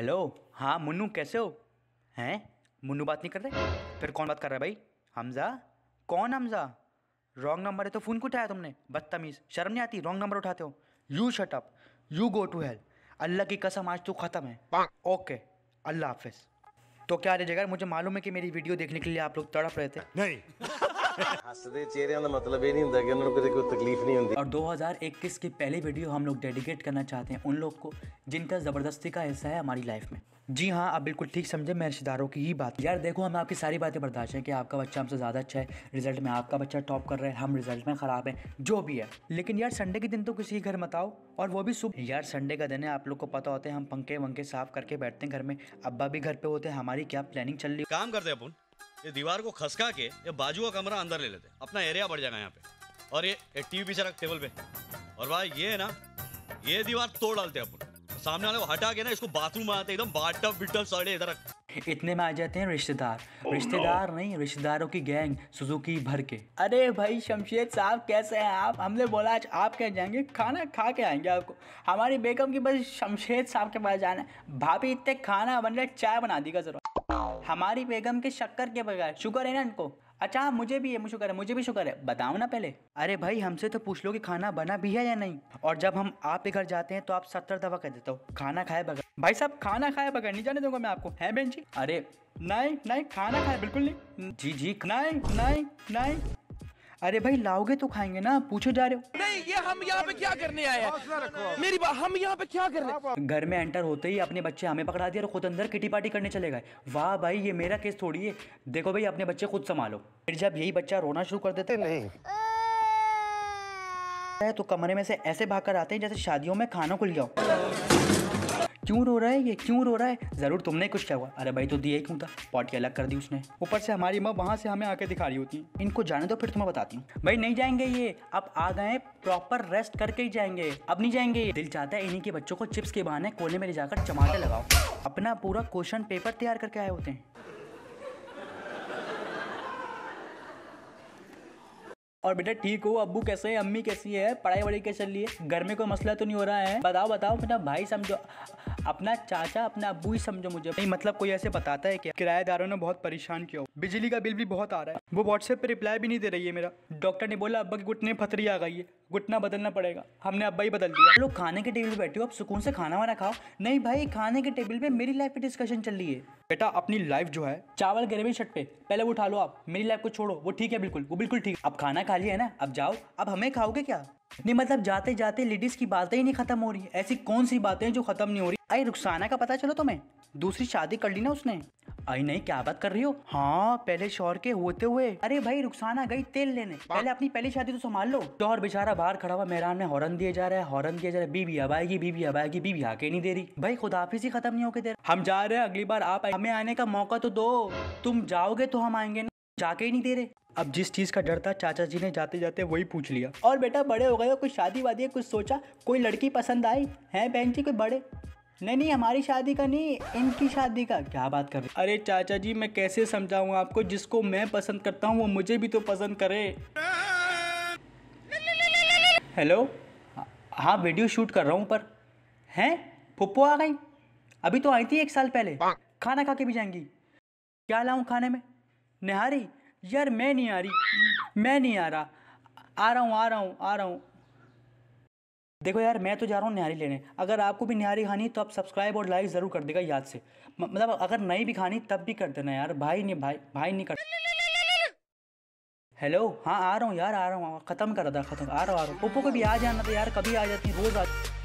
Hello. हाँ मुन्नू कैसे हो? हैं मुन्नू बात नहीं कर रहे? फिर कौन बात कर रहा है भाई? हमज़ा। कौन हमज़ा? रॉन्ग नंबर है तो फ़ोन क्यों उठाया तुमने? बदतमीज़, शर्म नहीं आती? रॉन्ग नंबर उठाते हो। You shut up, you go to hell. Allah की कसम आज तो ख़त्म है। ओके अल्लाह हाफिज़। तो क्या रजेगा, मुझे मालूम है कि मेरी वीडियो देखने के लिए आप लोग तड़प रहे थे। नहीं हंसदे चेहरे का मतलब ये नहीं होता कि उन्होंने किसी को तकलीफ नहीं होती। और 2021 की पहली वीडियो हम लोग डेडिकेट करना चाहते हैं उन लोग को जिनका ज़बरदस्ती का हिस्सा है हमारी लाइफ में। जी हाँ, आप बिल्कुल ठीक समझे, मैं रिश्तेदारों की ही बात। यार देखो, हमें आपकी सारी बातें बर्दाश्त हैं कि आपका बच्चा हमसे ज़्यादा अच्छा है, रिजल्ट में आपका बच्चा टॉप कर रहा है, हम रिजल्ट में ख़राब है, जो भी है। लेकिन यार संडे के दिन तो किसी के घर मत आओ, और वो भी सुबह। यार संडे का दिन है, आप लोग को पता होता है हम पंखे वंखे साफ करके बैठते हैं घर में, अब्बा भी घर पे होते हैं, हमारी क्या प्लानिंग चल रही। काम करते हैं ये दीवार को खसका के ये बाजू का कमरा अंदर ले लेते, अपना एरिया बढ़ जाएगा यहाँ पे। और ये टीवी पीछे रख टेबल पे, और भाई ये है ना, ये दीवार तोड़ डालते अपन, सामने वाले को हटा के ना इसको बाथरूम में आते एकदम बाटा बिटल सड़े इधर रख। इतने में आ जाते हैं रिश्तेदार। रिश्तेदार नहीं, रिश्तेदारों की गैंग सुजुकी भर के। अरे भाई शमशेद साहब कैसे हैं आप? हमने बोला आज आप क्या जाएंगे, खाना खा के आएंगे। आपको हमारी बेगम की बस शमशेद साहब के पास जाना है। भाभी इतने खाना बन रहा है, चाय बना देगा जरा। हमारी बेगम के शक्कर के बगैर शुगर है ना इनको। अच्छा मुझे भी ये शुगर है, मुझे भी शुगर है, बताओ ना पहले। अरे भाई हमसे तो पूछ लो कि खाना बना भी है या नहीं। और जब हम आपके घर जाते हैं तो आप 70 दवा कह देते हो, खाना खाए बगैर। भाई साहब खाना खाए बगैर नहीं जाने दूंगा मैं आपको, है बहन जी? अरे नहीं नहीं, खाना खाए बिल्कुल नहीं। जी जी नहीं नहीं नहीं। अरे भाई लाओगे तो खाएंगे ना, पूछे जा रहे हो। नहीं, ये हम यहाँ पे क्या करने आए हैं? मेरी बात, हम यहाँ पे क्या कर रहे हैं? घर में एंटर होते ही अपने बच्चे हमें पकड़ा दिया और खुद अंदर किटी पार्टी करने चले गए। वाह भाई, ये मेरा केस थोड़ी है। देखो भाई अपने बच्चे खुद संभालो। फिर जब यही बच्चा रोना शुरू कर देते नहीं तो कमरे में से ऐसे भाग कर आते हैं जैसे शादियों में खाना खुल गया हो। क्यों रो रहा है ये, क्यों रो रहा है? जरूर तुमने कुछ किया हुआ। अरे भाई तो दिया क्यों था, पॉटी अलग कर दी उसने। ऊपर से हमारी माँ वहाँ से हमें आके दिखा रही होती है। इनको जाने दो फिर तुम्हें बताती हूँ। भाई नहीं जाएंगे ये, अब आ गए प्रॉपर रेस्ट करके ही जाएंगे, अब नहीं जाएंगे। दिल चाहता है इन्हीं के बच्चों को चिप्स के बहाने कोने में ले जाकर चमाटे लगाओ। अपना पूरा क्वेश्चन पेपर तैयार करके आए होते हैं। और बेटा ठीक हो? अब्बू कैसे हैं, अम्मी कैसी है, पढ़ाई वढ़ाई कैसे चल रही है, घर में कोई मसला तो नहीं हो रहा है? बताओ बताओ बेटा, भाई समझो, अपना चाचा अपना अब्बू ही समझो मुझे। नहीं मतलब कोई ऐसे बताता है क्या? किराएदारों ने बहुत परेशान किया, बिजली का बिल भी बहुत आ रहा है, वो व्हाट्सएप पे रिप्लाई भी नहीं दे रही है मेरा। डॉक्टर ने बोला अब्बा के घुटने फतरी आ गई है, घुटना बदलना पड़ेगा, हमने अब्बा ही बदल दिया। लोग खाने के टेबल पे बैठे हो, अब सुकून से खाना वाना खाओ। नहीं भाई खाने के टेबल पे मेरी लाइफ पे डिस्कशन चल रही है। बेटा अपनी लाइफ जो है चावल ग्रेवी शर्ट पे, पहले वो उठा लो आप, मेरी लाइफ को छोड़ो। वो ठीक है बिल्कुल, वो बिल्कुल ठीक। अब खाना खा लिया है ना, अब जाओ, अब हमें खाओगे क्या? नहीं मतलब जाते जाते लेडीज की बातें ही नहीं खत्म हो रही। ऐसी कौन सी बातें जो खत्म नहीं हो रही? आई रुखसाना का पता चलो तुम्हें, दूसरी शादी कर ली ना उसने। आई नहीं, क्या बात कर रही हो? हाँ पहले शौहर के होते हुए। अरे भाई रुखसाना गई तेल लेने, पहले अपनी पहली शादी तो संभाल लो। शौहर बेचारा बाहर खड़ा हुआ मेहरान में, हॉर्न दिया जा रहा है, हॉर्न दिया जा रहा है, बीबी अब आएगी, बीबी अब आएगी, बीबी आके नहीं दे रही। भाई खुदाफिज़ ही खत्म नहीं होके दे रहा। हम जा रहे हैं, अगली बार आप आए, हमें आने का मौका तो दो, तुम जाओगे तो हम आएंगे ना, जाके ही नहीं दे रहे। अब जिस चीज का डर था चाचा जी ने जाते जाते वही पूछ लिया। और बेटा बड़े हो गए हो, कुछ शादी वादी है कुछ सोचा, कोई लड़की पसंद आई है बहन जी कोई बड़े? नहीं नहीं हमारी शादी का नहीं, इनकी शादी का। क्या बात कर रहे? अरे चाचा जी मैं कैसे समझाऊं आपको, जिसको मैं पसंद करता हूं वो मुझे भी तो पसंद करे। हेलो हाँ वीडियो शूट कर रहा हूं पर। हैं फुप्पो आ गई, अभी तो आई थी 1 साल पहले। खाना खा के भी जाएंगी। क्या लाऊं खाने में? निहारी? यार मैं नहीं आ रही, मैं नहीं आ रहा, आ रहा हूँ आ रहा हूँ आ रहा हूँ। देखो यार मैं तो जा रहा हूँ निहारी लेने, अगर आपको भी निहारी खानी तो आप सब्सक्राइब और लाइक ज़रूर कर देगा याद से। मतलब अगर नहीं भी खानी तब भी कर देना यार, भाई नहीं भाई भाई नहीं कर। हेलो हाँ आ रहा हूँ यार, आ रहा हूँ, ख़त्म कर रहा था, ख़त्म आ रहा हूँ। ओप्पो को भी आ जाना था यार, कभी आ जाती, रोज़ आ।